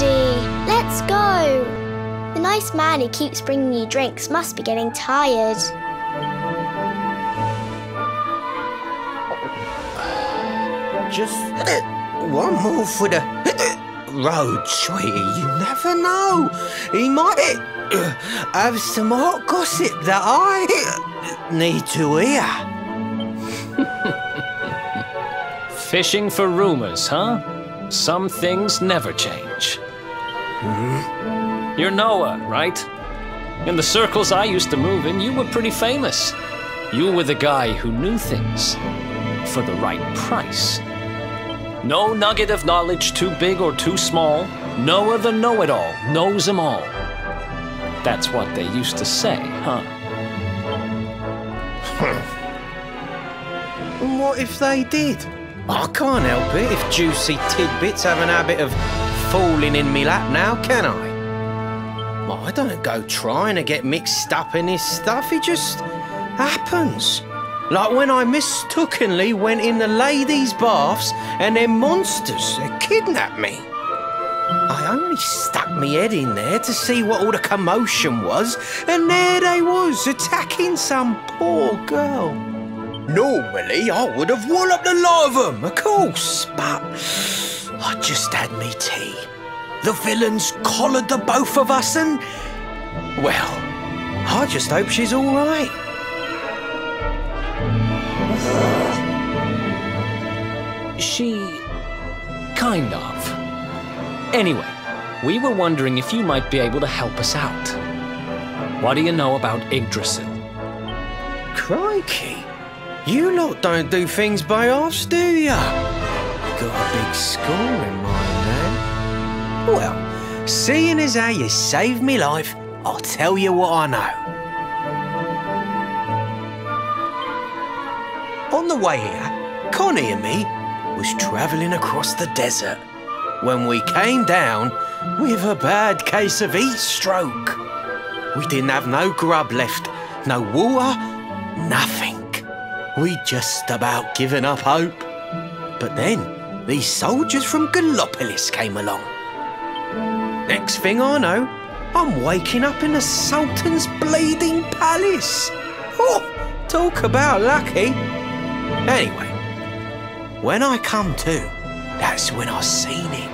Daddy, let's go. The nice man who keeps bringing you drinks must be getting tired. Just one more for the road, sweetie. You never know. He might have some hot gossip that I need to hear. Fishing for rumours, huh? Some things never change. Mm-hmm. You're Noah, right? In the circles I used to move in, you were pretty famous. You were the guy who knew things for the right price. No nugget of knowledge too big or too small. Noah the know-it-all knows them all. That's what they used to say, huh? And what if they did? I can't help it if juicy tidbits have an habit of falling in me lap now, can I? Well, I don't go trying to get mixed up in this stuff. It just happens. Like when I mistakenly went in the ladies' baths and them monsters kidnapped me. I only stuck me head in there to see what all the commotion was, and there they was, attacking some poor girl. Normally, I would have walloped the lot of them, of course, but I just had me tea. The villains collared the both of us and, well, I just hope she's all right. She... kind of. Anyway, we were wondering if you might be able to help us out. What do you know about Yggdrasil? Crikey. You lot don't do things by halves, do ya? Got a big score in mind, man. Well, seeing as how you saved me life, I'll tell you what I know. On the way here, Connie and me was travelling across the desert when we came down with a bad case of heat stroke. We didn't have no grub left, no water, nothing. We just about given up hope. But then these soldiers from Gallopolis came along. Next thing I know, I'm waking up in the Sultan's Bleeding Palace. Oh, talk about lucky. Anyway, when I come to, that's when I seen it.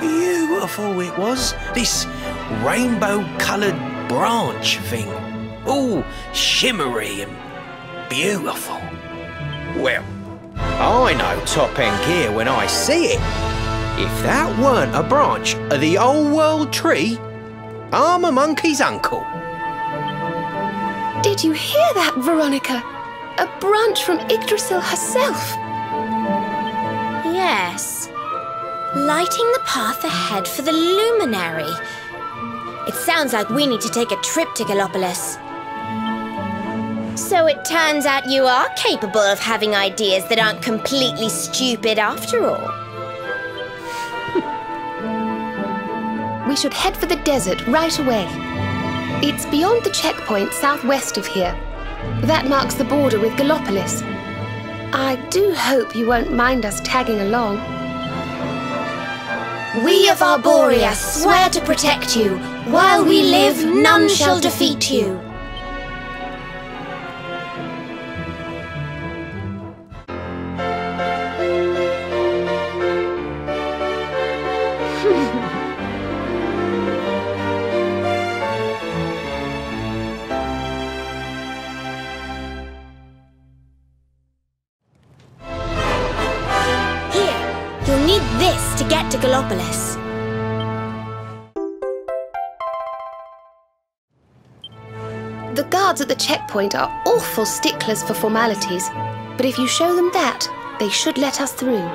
Beautiful it was, this rainbow-coloured branch thing. All shimmery and beautiful. Well, I know top-end gear when I see it. If that weren't a branch of the old world tree, I'm a monkey's uncle. Did you hear that, Veronica? A branch from Yggdrasil herself. Yes. Lighting the path ahead for the Luminary. It sounds like we need to take a trip to Gallopolis. So it turns out you are capable of having ideas that aren't completely stupid after all. We should head for the desert right away. It's beyond the checkpoint southwest of here. That marks the border with Gallopolis. I do hope you won't mind us tagging along. We of Arboria swear to protect you. While we live, none shall defeat you. Gallopolis. The guards at the checkpoint are awful sticklers for formalities, but if you show them that, they should let us through.